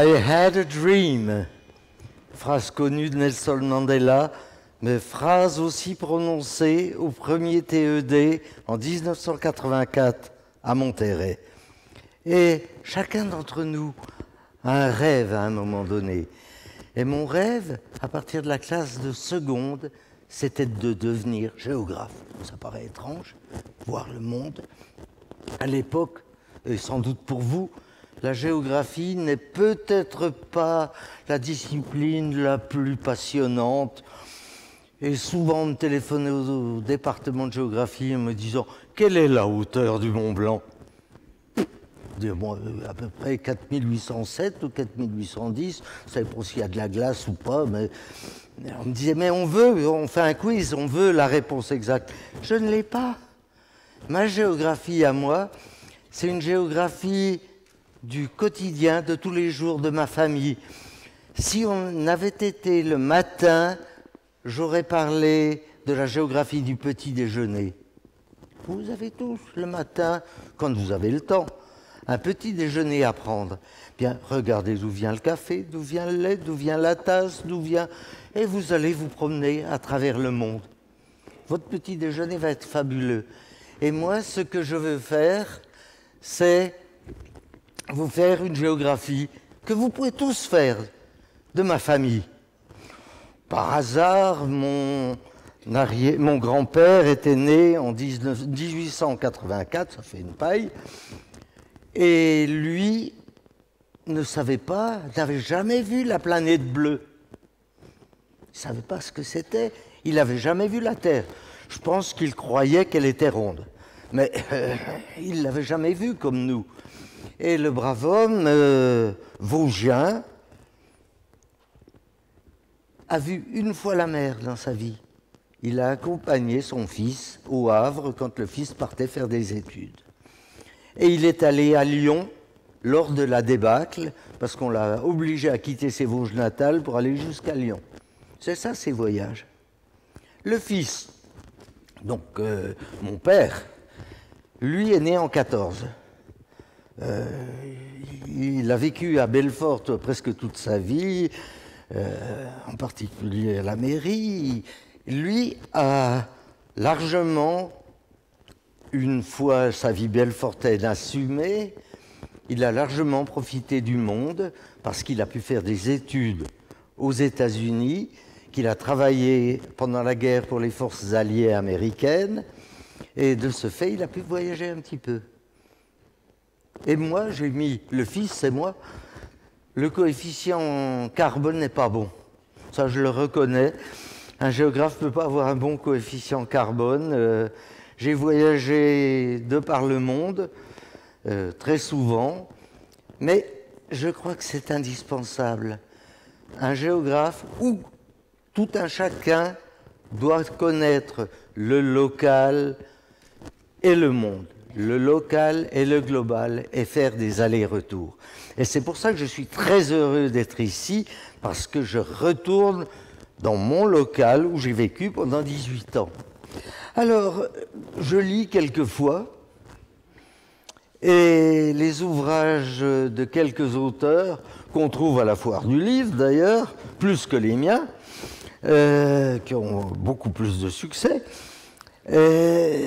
I had a dream. Phrase connue de Nelson Mandela, mais phrase aussi prononcée au premier TED en 1984 à Monterrey. Et chacun d'entre nous a un rêve à un moment donné. Et mon rêve, à partir de la classe de seconde, c'était de devenir géographe. Ça paraît étrange, voir le monde. À l'époque, et sans doute pour vous, la géographie n'est peut-être pas la discipline la plus passionnante. Et souvent, on me téléphonait au département de géographie en me disant « Quelle est la hauteur du Mont Blanc ?» Bon, à peu près 4807 ou 4810, je ne savais pas s'il y a de la glace ou pas, mais on me disait « Mais on veut, on fait un quiz, on veut la réponse exacte. » Je ne l'ai pas. Ma géographie à moi, c'est une géographie du quotidien, de tous les jours de ma famille. Si on avait été le matin, j'aurais parlé de la géographie du petit déjeuner. Vous avez tous le matin, quand vous avez le temps, un petit déjeuner à prendre. Bien, regardez d'où vient le café, d'où vient le lait, d'où vient la tasse, d'où vient... Et vous allez vous promener à travers le monde. Votre petit déjeuner va être fabuleux. Et moi, ce que je veux faire, c'est vous faire une géographie que vous pouvez tous faire de ma famille. Par hasard, mon grand-père était né en 1884, ça fait une paille, et lui ne savait pas, n'avait jamais vu la planète bleue. Il ne savait pas ce que c'était, il n'avait jamais vu la Terre. Je pense qu'il croyait qu'elle était ronde, mais il ne l'avait jamais vue comme nous. Et le brave homme, Vosgien, a vu une fois la mer dans sa vie. Il a accompagné son fils au Havre quand le fils partait faire des études. Et il est allé à Lyon lors de la débâcle, parce qu'on l'a obligé à quitter ses Vosges natales pour aller jusqu'à Lyon. C'est ça, ses voyages. Le fils, donc mon père, lui est né en 14. Il a vécu à Belfort presque toute sa vie, en particulier à la mairie. Lui a largement, une fois sa vie belfortaine assumée, il a largement profité du monde parce qu'il a pu faire des études aux États-Unis, qu'il a travaillé pendant la guerre pour les forces alliées américaines, et de ce fait, il a pu voyager un petit peu. Et moi, j'ai mis, le fils, c'est moi, le coefficient carbone n'est pas bon. Ça, je le reconnais. Un géographe ne peut pas avoir un bon coefficient carbone. J'ai voyagé de par le monde, très souvent, mais je crois que c'est indispensable. Un géographe ou tout un chacun doit connaître le local et le monde. Le local et le global, et faire des allers-retours. Et c'est pour ça que je suis très heureux d'être ici, parce que je retourne dans mon local où j'ai vécu pendant 18 ans. Alors, je lis quelquefois, et les ouvrages de quelques auteurs, qu'on trouve à la foire du livre d'ailleurs, plus que les miens, qui ont beaucoup plus de succès.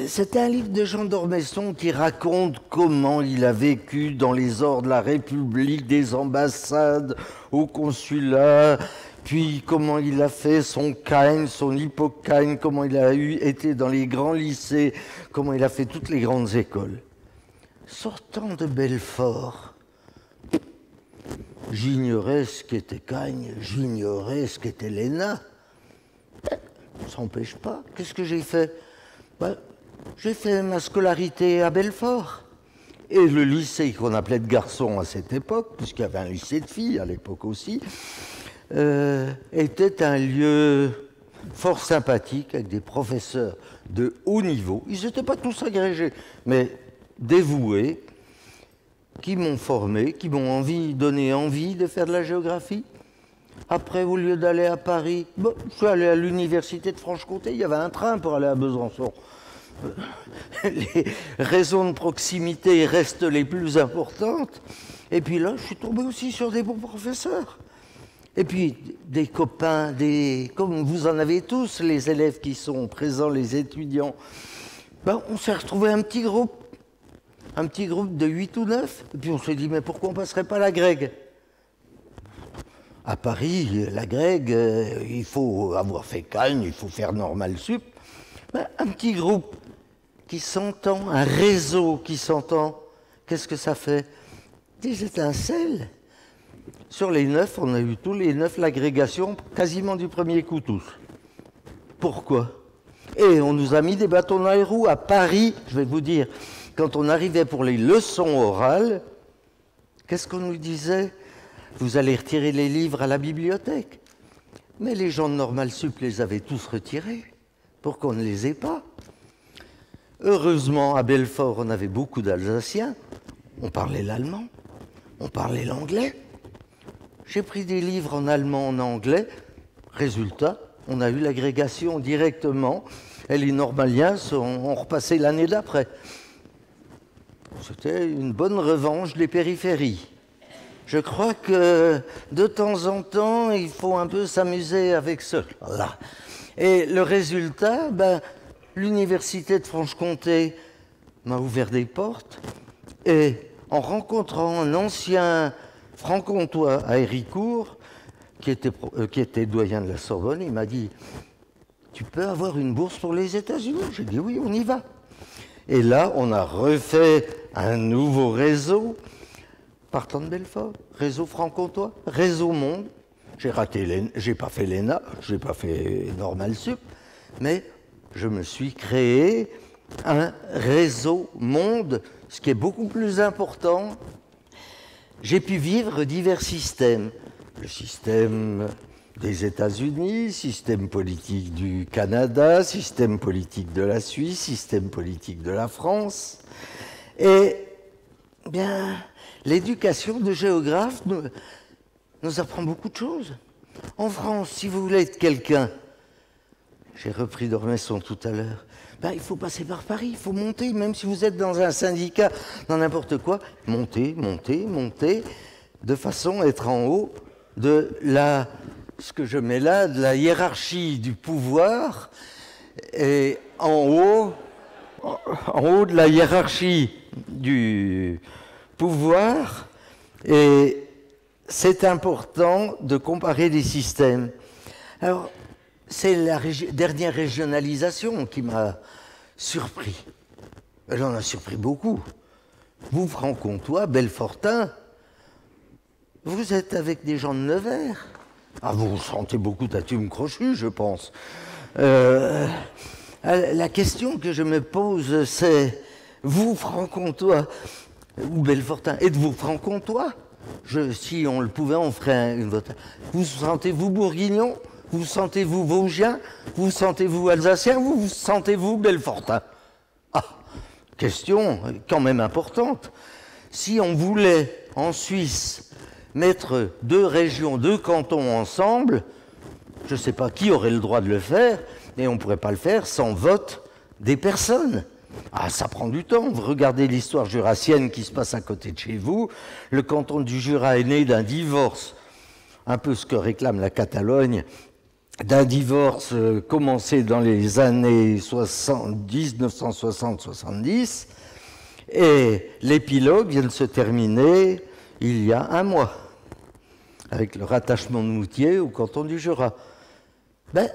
C'était un livre de Jean d'Ormesson qui raconte comment il a vécu dans les ors de la République, des ambassades, au consulat, puis comment il a fait son cagne, son hypocagne, comment il a été dans les grands lycées, comment il a fait toutes les grandes écoles. Sortant de Belfort, j'ignorais ce qu'était cagne, j'ignorais ce qu'était l'ENA. On ne s'empêche pas. Qu'est-ce que j'ai fait? Ben, j'ai fait ma scolarité à Belfort. Et le lycée qu'on appelait de garçons à cette époque, puisqu'il y avait un lycée de filles à l'époque aussi, était un lieu fort sympathique avec des professeurs de haut niveau. Ils n'étaient pas tous agrégés, mais dévoués, qui m'ont formé, qui m'ont donné envie de faire de la géographie. Après, au lieu d'aller à Paris, bon, je suis allé à l'université de Franche-Comté, il y avait un train pour aller à Besançon. les raisons de proximité restent les plus importantes. Et puis là, je suis tombé aussi sur des bons professeurs. Et puis des copains, comme vous en avez tous, les élèves qui sont présents, les étudiants. Ben, on s'est retrouvé un petit groupe de 8 ou 9. Et puis on s'est dit, mais pourquoi on ne passerait pas la grègue ? À Paris, la grègue, il faut avoir fait Cannes, il faut faire Normale Sup. Ben, un petit groupe qui s'entend, un réseau qui s'entend, qu'est-ce que ça fait ? Des étincelles. Sur les 9, on a eu tous les 9 l'agrégation, quasiment du premier coup tous. Pourquoi ? Et on nous a mis des bâtons dans les roues. À Paris, je vais vous dire, quand on arrivait pour les leçons orales, qu'est-ce qu'on nous disait ? Vous allez retirer les livres à la bibliothèque. Mais les gens de Normale Sup les avaient tous retirés pour qu'on ne les ait pas. Heureusement, à Belfort, on avait beaucoup d'Alsaciens. On parlait l'allemand, on parlait l'anglais. J'ai pris des livres en allemand, en anglais. Résultat, on a eu l'agrégation directement. Et les Normaliens ont repassé l'année d'après. C'était une bonne revanche des périphéries. Je crois que de temps en temps, il faut un peu s'amuser avec cela. Et le résultat, ben, l'université de Franche-Comté m'a ouvert des portes. Et en rencontrant un ancien franc-comtois à Héricourt, qui était doyen de la Sorbonne, il m'a dit « Tu peux avoir une bourse pour les États-Unis ?» J'ai dit « Oui, on y va !» Et là, on a refait un nouveau réseau, partant de Belfort, réseau franc-comtois, réseau monde. J'ai pas fait l'ENA, j'ai pas fait Normale Sup, mais je me suis créé un réseau monde, ce qui est beaucoup plus important. J'ai pu vivre divers systèmes. Le système des États-Unis, système politique du Canada, système politique de la Suisse, système politique de la France. Et bien, l'éducation de géographe nous apprend beaucoup de choses. En France, si vous voulez être quelqu'un, j'ai repris d'Ormesson tout à l'heure, ben, il faut passer par Paris, il faut monter, même si vous êtes dans un syndicat, dans n'importe quoi, monter, monter, monter, de façon à être en haut de la, ce que je mets là, de la hiérarchie du pouvoir, et en haut de la hiérarchie du pouvoir, et c'est important de comparer les systèmes. Alors, c'est la dernière régionalisation qui m'a surpris. Elle en a surpris beaucoup. Vous, franc-comtois, belfortin, vous êtes avec des gens de Nevers. Ah, vous sentez beaucoup d'atumes crochues, je pense. La question que je me pose, c'est, vous, franc-comtois, ou belfortin, êtes-vous franc-comtois ? Si on le pouvait, on ferait une vote. Vous sentez-vous bourguignon ? Vous sentez-vous vosgien ? Vous sentez-vous alsacien ? Vous sentez-vous belfortin ? Ah, question quand même importante. Si on voulait, en Suisse, mettre deux régions, deux cantons ensemble, je ne sais pas qui aurait le droit de le faire, mais on ne pourrait pas le faire sans vote des personnes. Ah, ça prend du temps. Vous regardez l'histoire jurassienne qui se passe à côté de chez vous. Le canton du Jura est né d'un divorce, un peu ce que réclame la Catalogne, d'un divorce commencé dans les années 70, 1960-70, et l'épilogue vient de se terminer il y a un mois, avec le rattachement de Moutier au canton du Jura. Ben,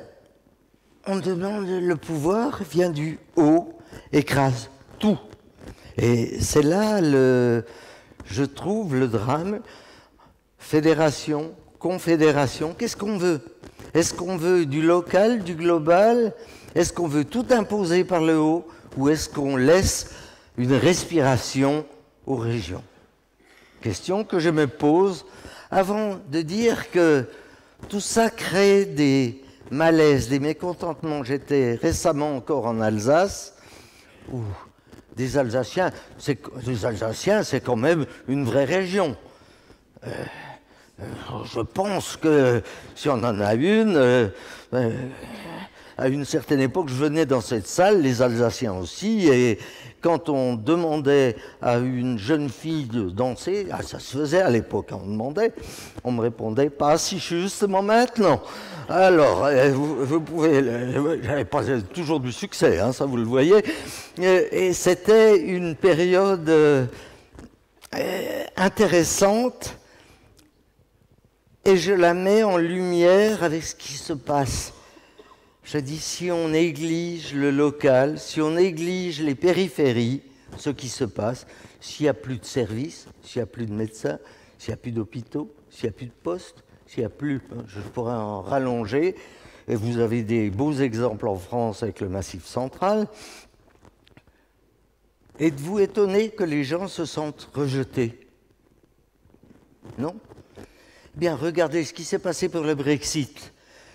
on demande, le pouvoir vient du haut, écrase tout. Et c'est là, je trouve, le drame. Fédération, confédération, qu'est-ce qu'on veut ? Est-ce qu'on veut du local, du global ? Est-ce qu'on veut tout imposer par le haut ? Ou est-ce qu'on laisse une respiration aux régions ? Question que je me pose avant de dire que tout ça crée des malaises, des mécontentements. J'étais récemment encore en Alsace, où des Alsaciens, c'est quand même une vraie région. Je pense que si on en a une, à une certaine époque, je venais dans cette salle, les Alsaciens aussi, et quand on demandait à une jeune fille de danser, ah, ça se faisait à l'époque, on demandait, on me répondait, pas si justement maintenant. Alors, vous pouvez, j'avais pas toujours du succès, hein, ça vous le voyez, et c'était une période intéressante, et je la mets en lumière avec ce qui se passe. Je dis, si on néglige le local, si on néglige les périphéries, ce qui se passe, s'il n'y a plus de services, s'il n'y a plus de médecins, s'il n'y a plus d'hôpitaux, s'il n'y a plus de postes, s'il n'y a plus, je pourrais en rallonger, et vous avez des beaux exemples en France avec le Massif central, êtes-vous étonné que les gens se sentent rejetés? Non? Bien, regardez ce qui s'est passé pour le Brexit.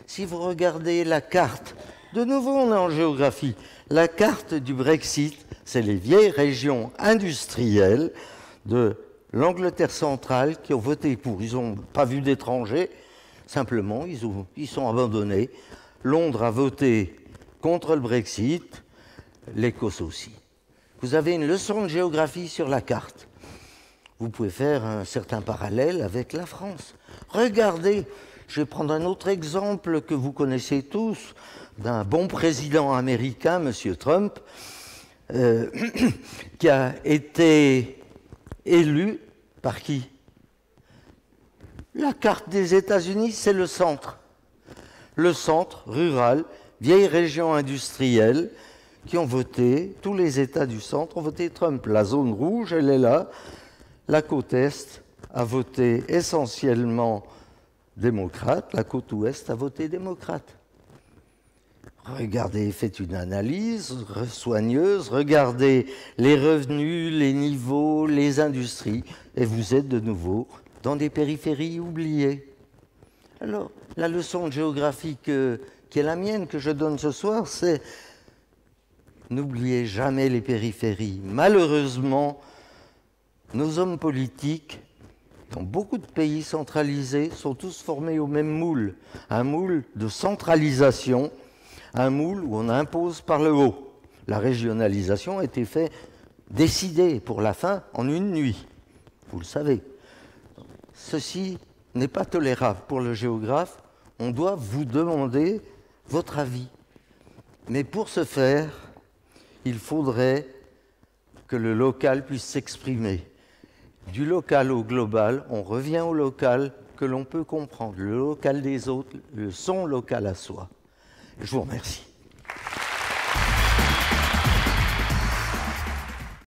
Si vous regardez la carte, de nouveau on est en géographie, la carte du Brexit, c'est les vieilles régions industrielles de l'Angleterre centrale qui ont voté pour. Ils n'ont pas vu d'étrangers, simplement ils sont abandonnés. Londres a voté contre le Brexit, l'Écosse aussi. Vous avez une leçon de géographie sur la carte. Vous pouvez faire un certain parallèle avec la France. Regardez. Je vais prendre un autre exemple que vous connaissez tous, d'un bon président américain, M. Trump, qui a été élu par qui? La carte des États-Unis, c'est le centre. Le centre rural, vieille région industrielle, qui ont voté, tous les États du centre ont voté Trump. La zone rouge, elle est là. La côte Est a voté essentiellement démocrate, la côte ouest a voté démocrate. Regardez, faites une analyse soigneuse, regardez les revenus, les niveaux, les industries, et vous êtes de nouveau dans des périphéries oubliées. Alors, la leçon géographique qui est la mienne, que je donne ce soir, c'est n'oubliez jamais les périphéries. Malheureusement, nos hommes politiques dans beaucoup de pays centralisés, sont tous formés au même moule. Un moule de centralisation, un moule où on impose par le haut. La régionalisation a été faite, décidée pour la fin, en une nuit. Vous le savez. Ceci n'est pas tolérable pour le géographe. On doit vous demander votre avis. Mais pour ce faire, il faudrait que le local puisse s'exprimer. Du local au global, on revient au local que l'on peut comprendre, le local des autres, son local à soi. Je vous remercie.